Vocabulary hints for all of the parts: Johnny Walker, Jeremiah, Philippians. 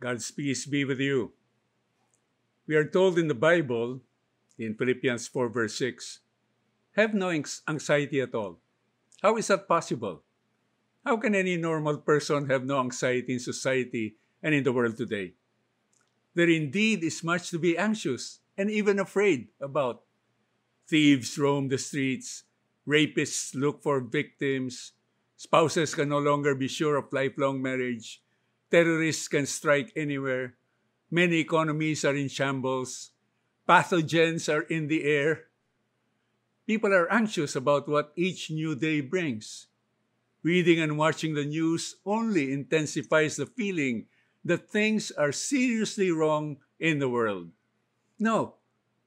God's peace be with you. We are told in the Bible, in Philippians 4 verse 6, have no anxiety at all. How is that possible? How can any normal person have no anxiety in society and in the world today? There indeed is much to be anxious and even afraid about. Thieves roam the streets, rapists look for victims, spouses can no longer be sure of lifelong marriage, terrorists can strike anywhere, many economies are in shambles, pathogens are in the air. People are anxious about what each new day brings. Reading and watching the news only intensifies the feeling that things are seriously wrong in the world. No,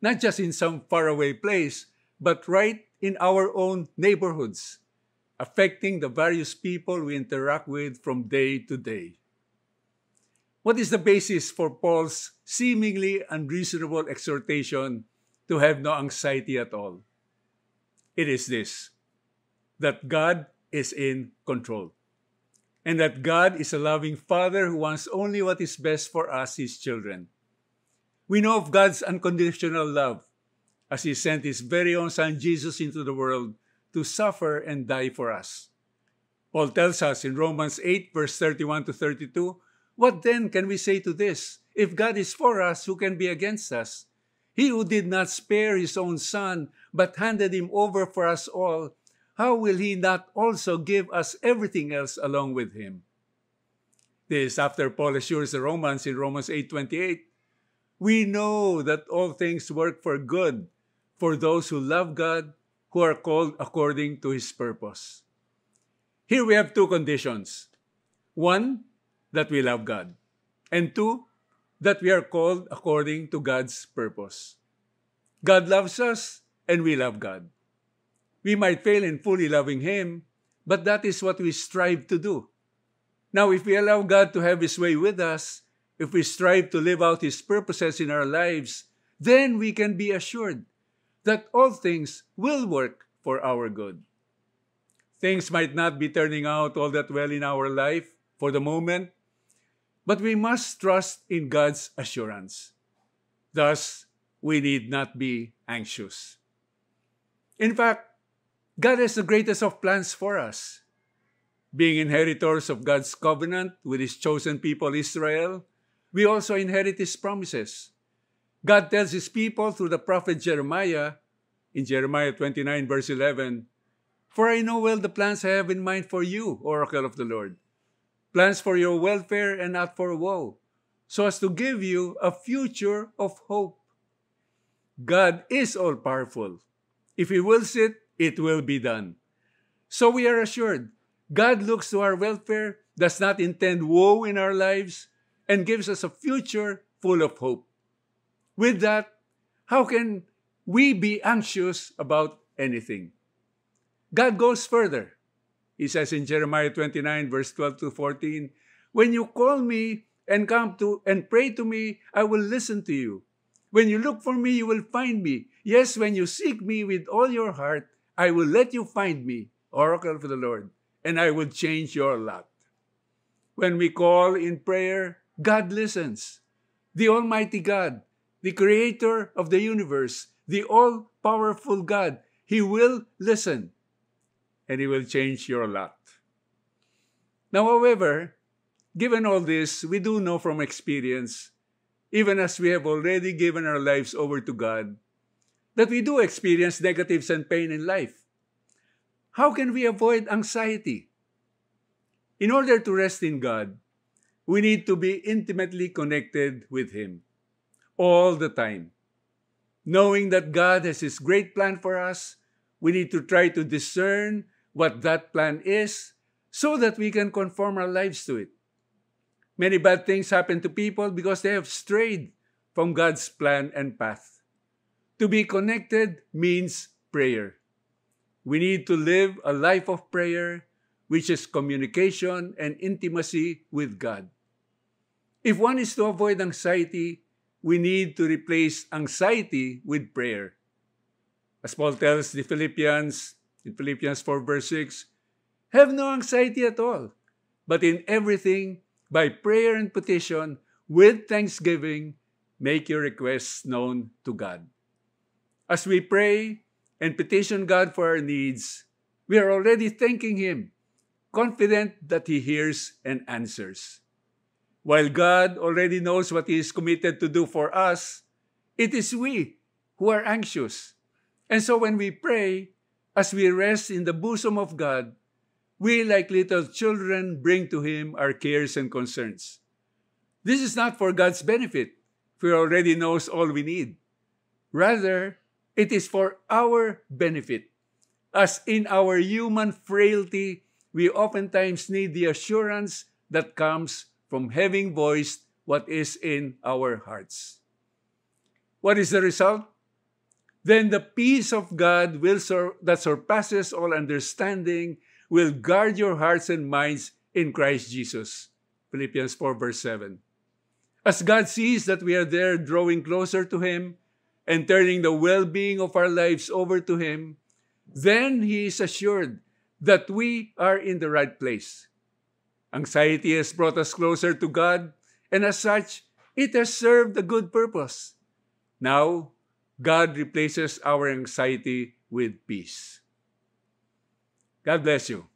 not just in some faraway place, but right in our own neighborhoods, affecting the various people we interact with from day to day. What is the basis for Paul's seemingly unreasonable exhortation to have no anxiety at all? It is this, that God is in control, and that God is a loving Father who wants only what is best for us, His children. We know of God's unconditional love, as He sent His very own Son Jesus into the world to suffer and die for us. Paul tells us in Romans 8, verse 31 to 32, what then can we say to this? If God is for us, who can be against us? He who did not spare His own Son, but handed Him over for us all, how will He not also give us everything else along with Him? This after Paul assures the Romans in Romans 8:28, we know that all things work for good for those who love God, who are called according to His purpose. Here we have two conditions. One, that we love God. And two, that we are called according to God's purpose. God loves us and we love God. We might fail in fully loving Him, but that is what we strive to do. Now, if we allow God to have His way with us, if we strive to live out His purposes in our lives, then we can be assured that all things will work for our good. Things might not be turning out all that well in our life for the moment, but we must trust in God's assurance. Thus, we need not be anxious. In fact, God has the greatest of plans for us. Being inheritors of God's covenant with His chosen people Israel, we also inherit His promises. God tells His people through the prophet Jeremiah, in Jeremiah 29 verse 11, "For I know well the plans I have in mind for you, oracle of the Lord, plans for your welfare and not for woe, so as to give you a future of hope." God is all-powerful. If He wills it, it will be done. So we are assured God looks to our welfare, does not intend woe in our lives, and gives us a future full of hope. With that, how can we be anxious about anything? God goes further. He says in Jeremiah 29, verse 12 to 14, "When you call me and come to and pray to me, I will listen to you. When you look for me, you will find me. Yes, when you seek me with all your heart, I will let you find me, oracle of the Lord, and I will change your lot." When we call in prayer, God listens. The Almighty God, the Creator of the universe, the all-powerful God, He will listen, and He will change your lot. Now, however, given all this, we do know from experience, even as we have already given our lives over to God, that we do experience negatives and pain in life. How can we avoid anxiety? In order to rest in God, we need to be intimately connected with Him all the time. Knowing that God has His great plan for us, we need to try to discern what that plan is so that we can conform our lives to it. Many bad things happen to people because they have strayed from God's plan and path. To be connected means prayer. We need to live a life of prayer, which is communication and intimacy with God. If one is to avoid anxiety, we need to replace anxiety with prayer. As Paul tells the Philippians in Philippians 4 verse 6, "Have no anxiety at all, but in everything, by prayer and petition, with thanksgiving, make your requests known to God. As we pray and petition God for our needs, we are already thanking Him, confident that He hears and answers. While God already knows what He is committed to do for us, it is we who are anxious. And so when we pray, as we rest in the bosom of God, we, like little children, bring to Him our cares and concerns. This is not for God's benefit, for He already knows all we need. Rather, it is for our benefit, as in our human frailty, we oftentimes need the assurance that comes from having voiced what is in our hearts. What is the result? Then the peace of God that surpasses all understanding will guard your hearts and minds in Christ Jesus. Philippians 4 verse 7. As God sees that we are there drawing closer to Him and turning the well-being of our lives over to Him, then He is assured that we are in the right place. Anxiety has brought us closer to God, and as such, it has served a good purpose. Now, God replaces our anxiety with peace. God bless you.